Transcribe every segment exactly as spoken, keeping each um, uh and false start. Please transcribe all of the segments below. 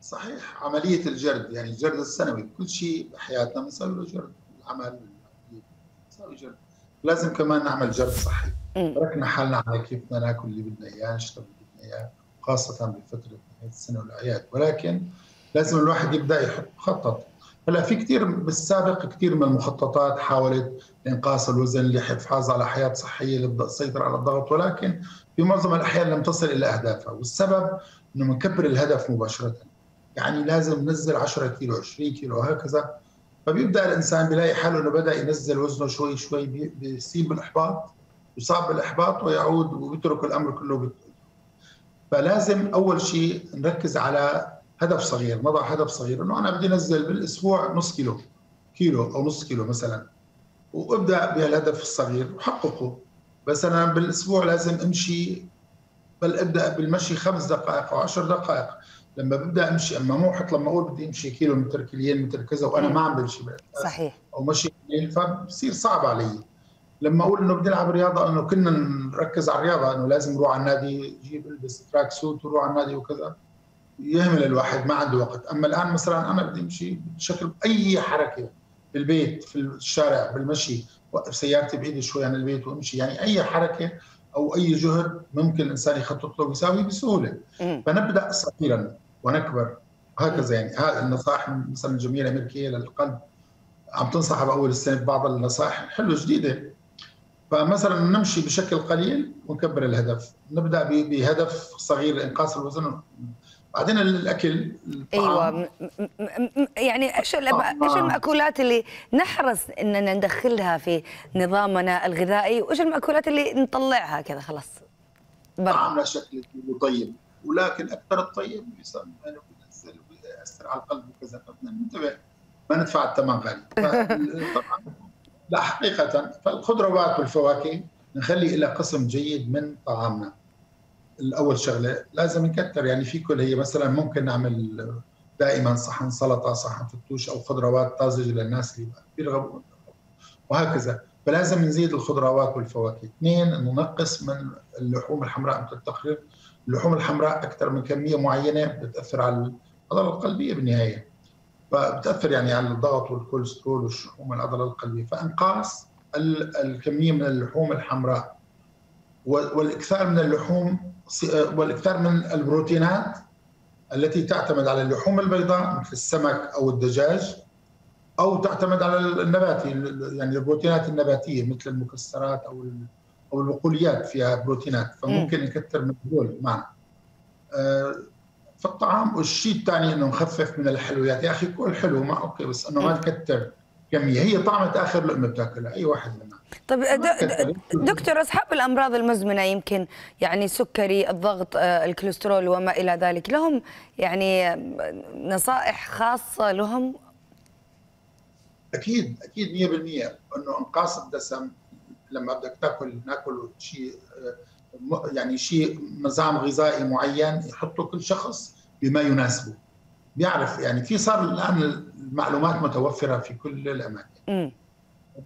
صحيح عملية الجرد، يعني الجرد السنوي، كل شيء بحياتنا بنسوي له جرد، العمل بنسوي جرد، لازم كمان نعمل جرد صحي. تركنا حالنا على كيف بدنا ناكل اللي بدنا اياه، نشرب اللي بدنا اياه، خاصة بفترة نهاية السنة والأعياد، ولكن لازم الواحد يبدأ يحط خطط. هلا في كثير بالسابق كثير من المخططات حاولت انقاص الوزن للحفاظ على حياة صحية للسيطرة على الضغط، ولكن في معظم الأحيان لم تصل إلى أهدافها، والسبب إنه منكبر الهدف مباشرة، يعني لازم ننزل عشرة كيلو عشرين كيلو وهكذا، فبيبدأ الإنسان بيلاقي حاله إنه بدأ ينزل وزنه شوي شوي، بيصيب بالإحباط، يصاب بالإحباط ويعود وبيترك الأمر كله بيترك. فلازم أول شيء نركز على هدف صغير، نضع هدف صغير، انه انا بدي انزل بالاسبوع نص كيلو، كيلو او نص كيلو مثلا، وابدا بهالهدف الصغير وحققه. بس انا بالاسبوع لازم امشي، بل ابدا بالمشي خمس دقائق او عشر دقائق لما ببدا امشي، اما مو حط لما اقول بدي امشي كيلو متر كيلين متر كذا وانا ما عم بمشي صحيح او مشي كيلين، فبصير صعب علي. لما اقول انه بدي العب رياضه، انه كنا نركز على الرياضه، انه لازم نروح على النادي، جيب البس تراك سوت وروح على النادي وكذا، يهمل الواحد ما عنده وقت. اما الان مثلا انا بدي امشي بشكل اي حركه بالبيت، في الشارع، بالمشي، وقف سيارتي بعيده شوي عن البيت وامشي، يعني اي حركه او اي جهد ممكن الانسان يخطط له ويساويه بسهوله. فنبدا صغيرا ونكبر هكذا، يعني هذه النصائح مثلا الجمعيه الامريكيه للقلب عم تنصح باول السنه ببعض النصائح حلوه جديده. فمثلا نمشي بشكل قليل ونكبر الهدف، نبدا بهدف صغير لانقاص الوزن، بعدين الاكل الطعام. ايوه، يعني ايش ايش المأكولات اللي نحرص اننا ندخلها في نظامنا الغذائي، وايش المأكولات اللي نطلعها كذا خلاص طعام لا شكل طيب، ولكن اكثر الطيب يسمى يعني ياثر على القلب وكذا، فبدنا ننتبه ما ندفع الثمن غالي. طبعا لا حقيقة، فالخضروات والفواكه نخلي لها قسم جيد من طعامنا. الأول شغلة لازم نكتر، يعني في كل هي مثلا ممكن نعمل دائما صحن سلطة، صحن فتوش أو خضروات طازجة للناس اللي بيرغبوا وهكذا، فلازم نزيد الخضروات والفواكه. اثنين، ننقص من اللحوم الحمراء مثل التقرير، اللحوم الحمراء أكثر من كمية معينة بتأثر على العضلة القلبية بالنهاية، فبتأثر يعني على الضغط والكوليسترول والشحوم والعضلة القلبية، فإنقاص الكمية من اللحوم الحمراء، والإكثار من اللحوم والإكثار من البروتينات التي تعتمد على اللحوم البيضاء مثل السمك أو الدجاج، أو تعتمد على النباتي، يعني البروتينات النباتية مثل المكسرات أو أو البقوليات فيها بروتينات، فممكن نكثر من هذول معنا. في الطعام. والشيء الثاني إنه نخفف من الحلويات، يا أخي كل حلو ما أوكي، بس إنه ما نكثر كمية، هي طعمت آخر لقمة بتاكلها أي واحد منها. طيب دكتور، أصحاب الأمراض المزمنة يمكن يعني السكري، الضغط، الكوليسترول وما إلى ذلك، لهم يعني نصائح خاصة لهم؟ أكيد أكيد مية بالمية إنه إنقاص الدسم، لما بدك تاكل ناكل شيء يعني شيء نظام غذائي معين يحطه كل شخص بما يناسبه، بيعرف يعني في صار الآن المعلومات متوفرة في كل الأماكن.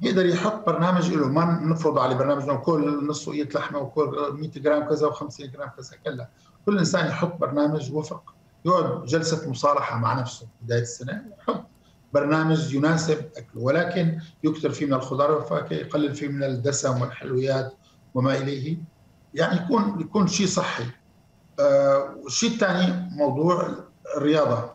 بيقدر يحط برنامج له، ما نفرض عليه برنامج انه كل نص وقية لحمه وكل مية جرام كذا و50 جرام كذا، كلا، كل انسان يحط برنامج وفق، يقعد جلسة مصالحة مع نفسه بداية السنة، يحط برنامج يناسب اكله، ولكن يكثر فيه من الخضار والفاكهة، يقلل فيه من الدسم والحلويات وما اليه، يعني يكون يكون شيء صحي. آه والشيء الثاني موضوع الرياضة،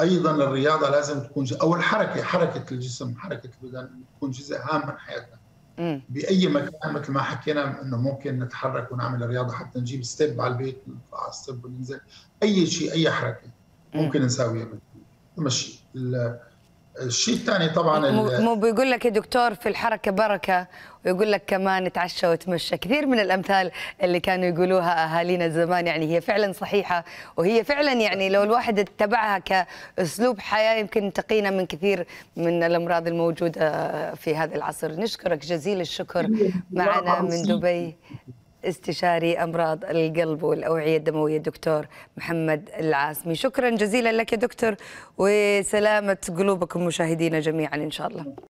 ايضا الرياضه لازم تكون ج... او الحركه، حركه الجسم، حركه البدن تكون جزء هام من حياتنا. مم. باي مكان مثل ما حكينا انه ممكن نتحرك ونعمل رياضه، حتى نجيب ستيب على البيت، نطلع على الستيب وننزل، اي شيء اي حركه ممكن نساويها مشي. ال... الشيء الثاني طبعا ال... مو بيقول لك يا دكتور في الحركه بركه، ويقول لك كمان اتعشى وتمشى، كثير من الامثال اللي كانوا يقولوها اهالينا زمان، يعني هي فعلا صحيحه، وهي فعلا يعني لو الواحد اتبعها كاسلوب حياه يمكن تقينا من كثير من الامراض الموجوده في هذا العصر. نشكرك جزيل الشكر، معنا من دبي استشاري امراض القلب والاوعيه الدمويه الدكتور محمد العاسمي. شكرا جزيلا لك يا دكتور، وسلامه قلوبكم مشاهدينا جميعا ان شاء الله.